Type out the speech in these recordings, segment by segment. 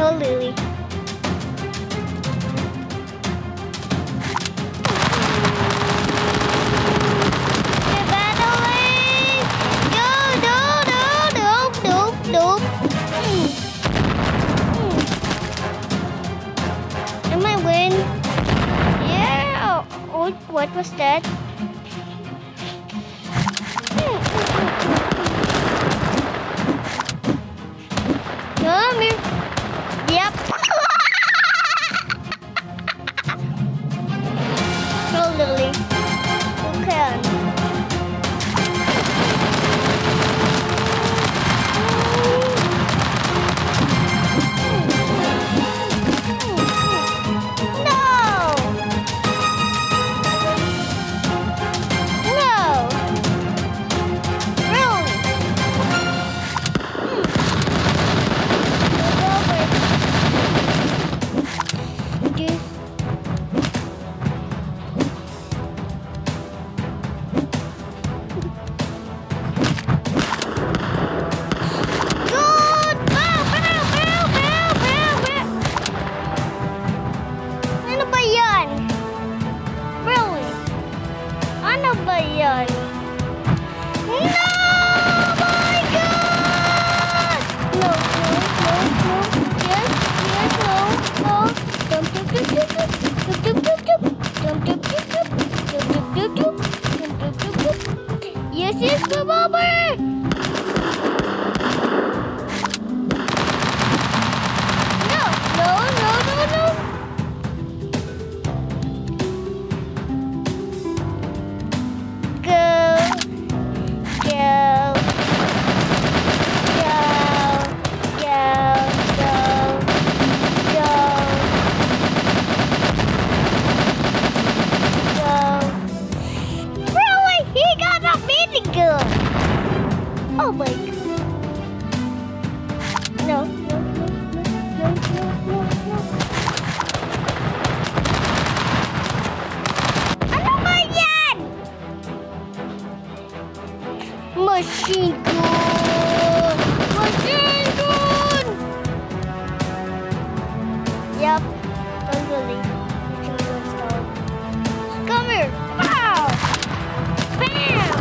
kill Lily. Am I win? Yeah. Oh, what was that? Come here. Yep. Throw Lily. Okay. Yes, the bobber! Oh my God. No, no, no, no, no, no, no. Ano ba yan? Machine gun! Machine gun! Yep, totally. Machine gun style. Come here! Wow! Bam!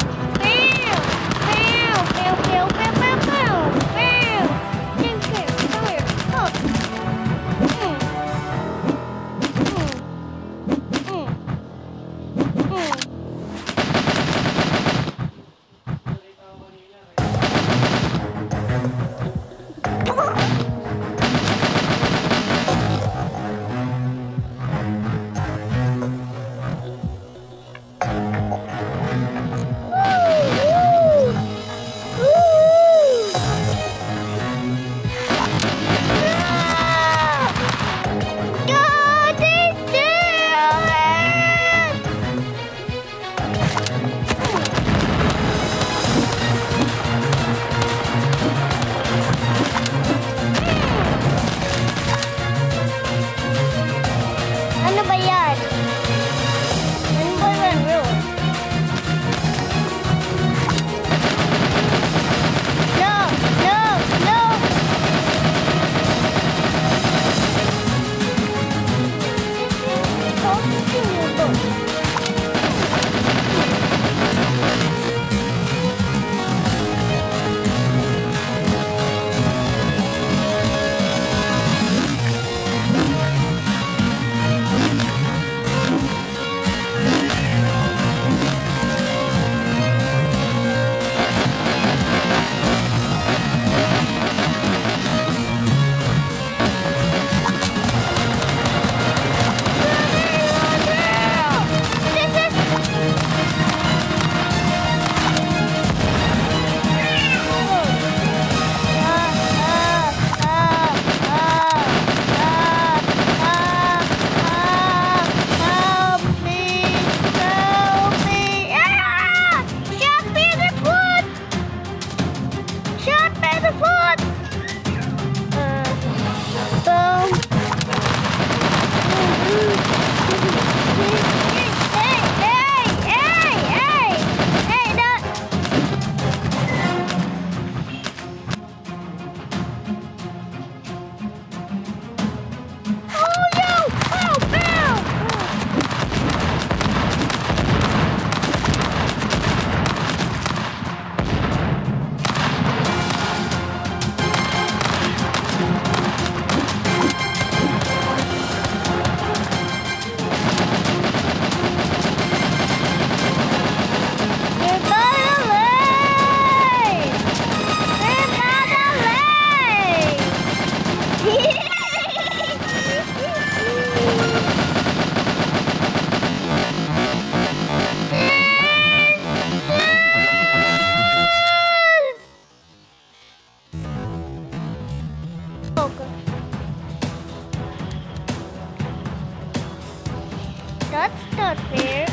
Not fair.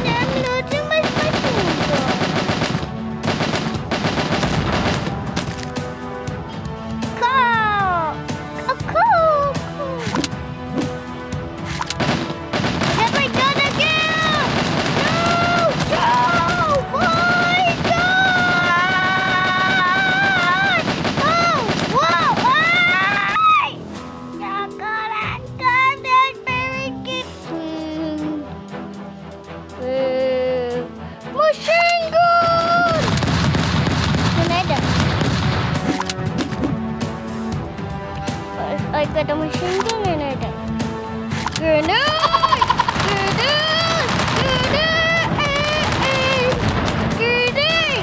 I'm losing my sponge. Cool. Have I done again? No, boy, God! Oh, whoa! Ah! Oh, God, I got that very good. Machine gun! I got a machine gun and I died. Grenade!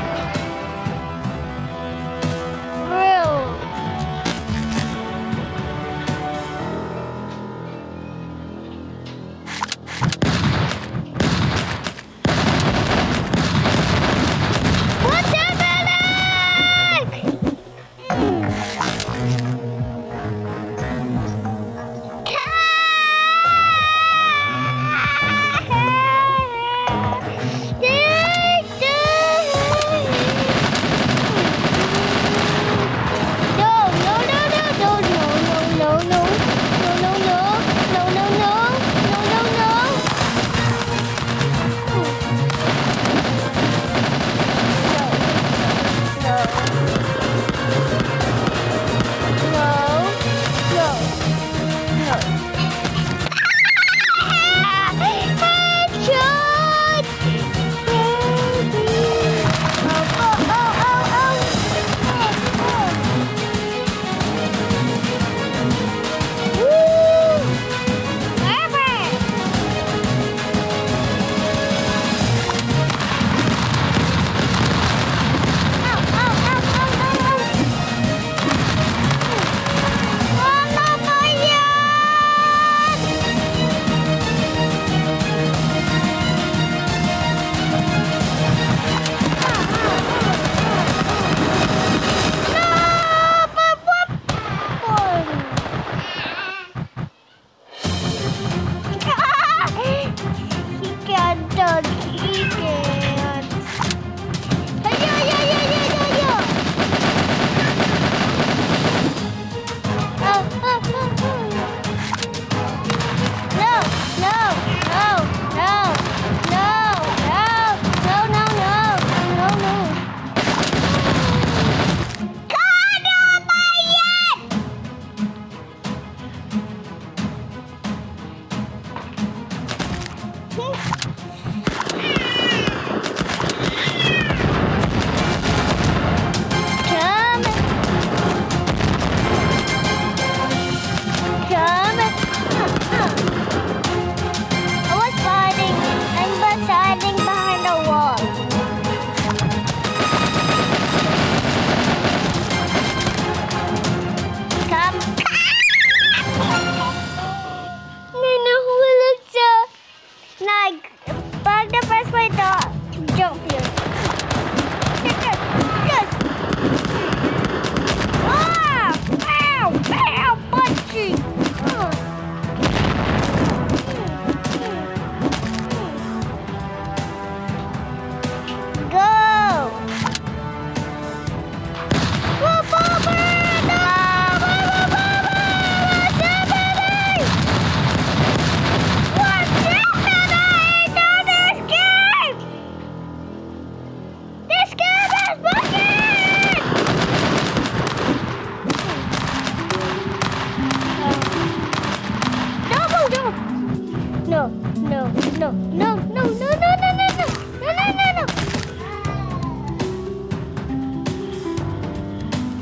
What's happening? No.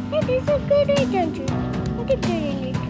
That is a good idea. Look at that.